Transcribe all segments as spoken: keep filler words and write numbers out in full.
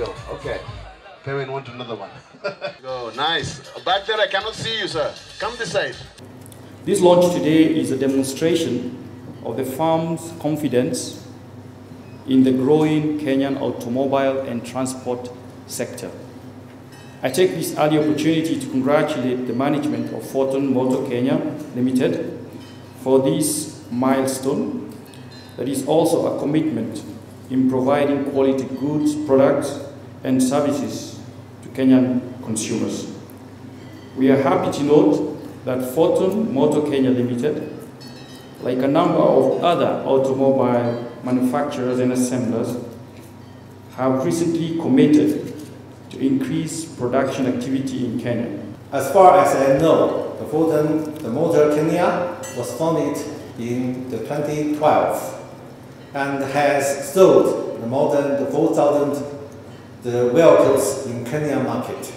still. Okay. Perrin, want another one? Oh, nice. Back there, I cannot see you, sir. Come this side. This launch today is a demonstration of the firm's confidence in the growing Kenyan automobile and transport sector. I take this early opportunity to congratulate the management of Foton Motor Kenya Limited for this milestone that is also a commitment in providing quality goods, products, and services to Kenyan consumers. We are happy to note that Foton Motor Kenya Limited, like a number of other automobile manufacturers and assemblers, have recently committed to increase production activity in Kenya. As far as I know, the Foton the Motor Kenya was founded in the twenty twelve and has sold more than four thousand the vehicles in Kenya market,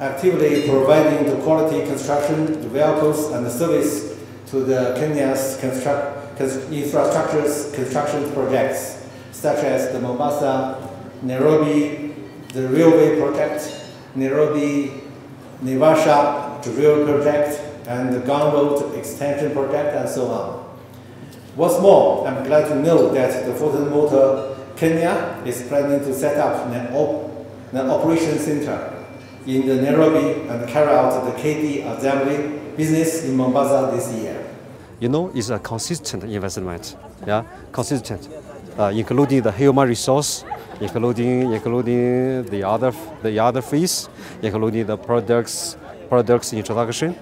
actively providing the quality construction, the vehicles and the service to the Kenya's construct, infrastructures construction projects, such as the Mombasa, Nairobi, the railway project, Nairobi, Naivasha, the rail project, and the Gunboat extension project, and so on. What's more, I'm glad to know that the Foton Motor Kenya is planning to set up an, op an operation center in the Nairobi and carry out the K D assembly business in Mombasa this year. You know, it's a consistent investment, yeah, consistent, uh, including the human resource, including including the other the other fees, including the products products introduction,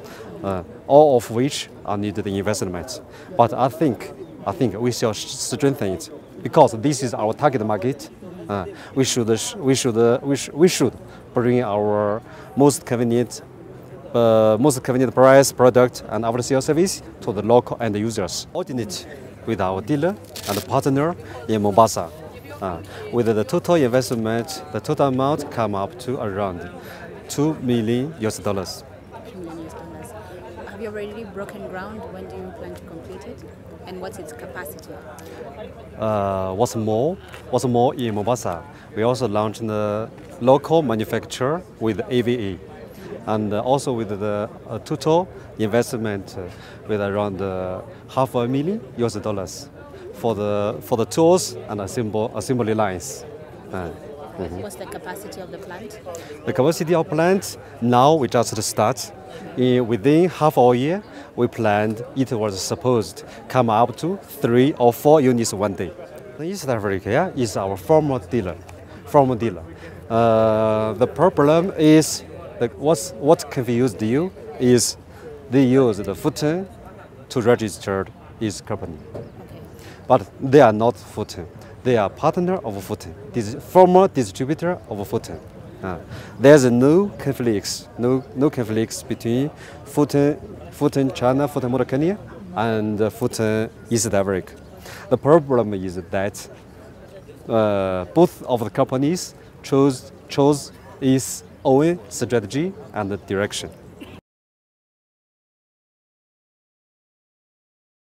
uh, all of which are needed investments. But I think I think we shall strengthen it because this is our target market. Uh, we should we should we sh we should bring our most convenient. Uh, most convenient price, product, and after-sale service to the local end users. Coordinate with our dealer and partner in Mombasa. Uh, with the total investment, the total amount come up to around two million U S dollars. Have you already broken ground? When do you plan to complete it? And what's its capacity? Uh, what's more, what's more in Mombasa, we also launched the local manufacturer with A V E. And also with the uh, total investment uh, with around uh, half a million U S dollars for the for the tools and assembly assembly lines. Uh, mm-hmm. What's the capacity of the plant? The capacity of plant now we just start. In, within half our year, we planned it was supposed come up to three or four units one day. East Africa yeah, is our former dealer, former dealer. Uh, the problem is. The, what's, what confused you is they use the Foton to register its company. Okay. But they are not Foton. They are partner of Foton. This is former distributor of Foton. Uh, there's no conflicts, no, no conflicts between Foton, Foton China, Foton Motor Kenya, and Foton East Africa. The problem is that uh, both of the companies chose, chose its own strategy and the direction.